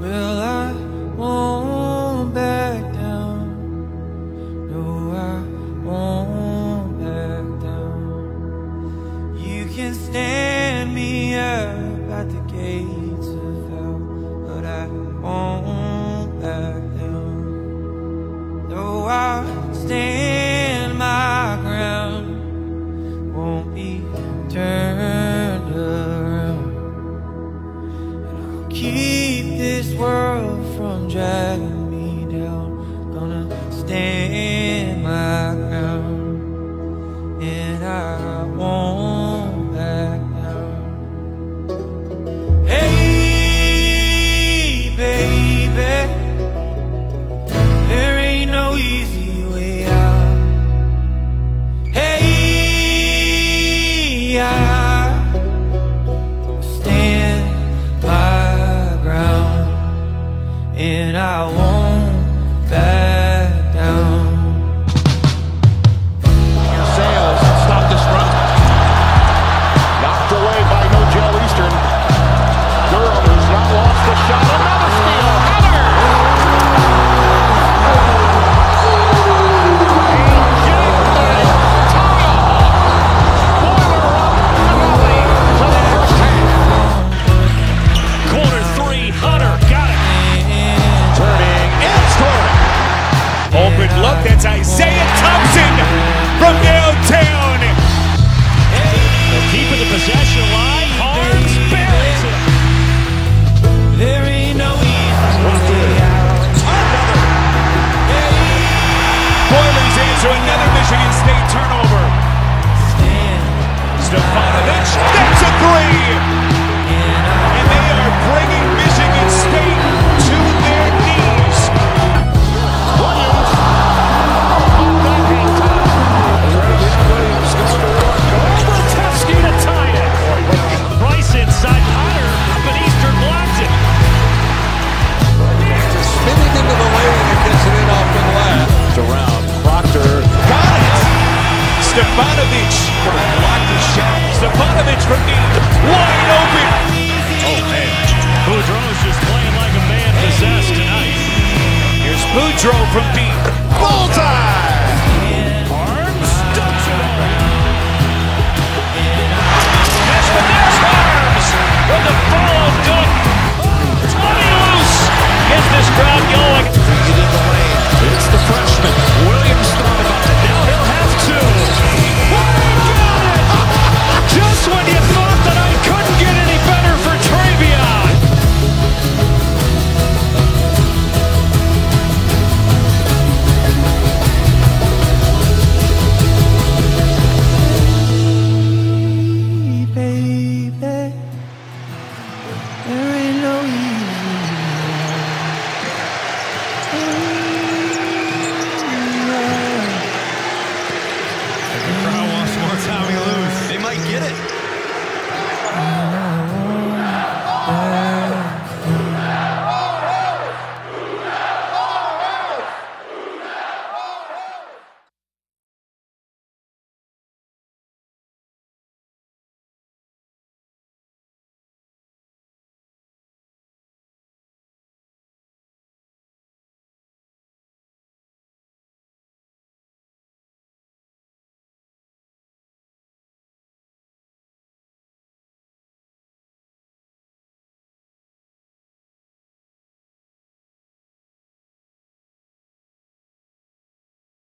Well, I won't back down. No, I won't back down. You can stand me up at the gates of hell, but I won't back down. No, I'll stand my ground, won't be turned around, and I'll keep this world from dragging me down. Gonna stand my ground, and I won't back down. Hey, baby, there ain't no easy way out. Hey, I stand my ground, and I won't back down. Sales stopped this run. Knocked away by Nojel Eastern. Durham, who's not lost the shot. Another steal. Header! Boiler up. Corner three, Hunter got it. Open look, that's Isaiah Thompson from downtown. They're keeping the possession alive. Arms buries it. There ain't no easy way out. Another. Boilers into another Michigan State turnover. Stefanovic, that's a three. And they are bringing Michigan State to their knees. Around Proctor, got it! Stefanovic blocked the shot. Stefanovic from deep, wide open. Oh man, Boudreaux is just playing like a man possessed tonight. Here's Boudreaux from deep, bullseye.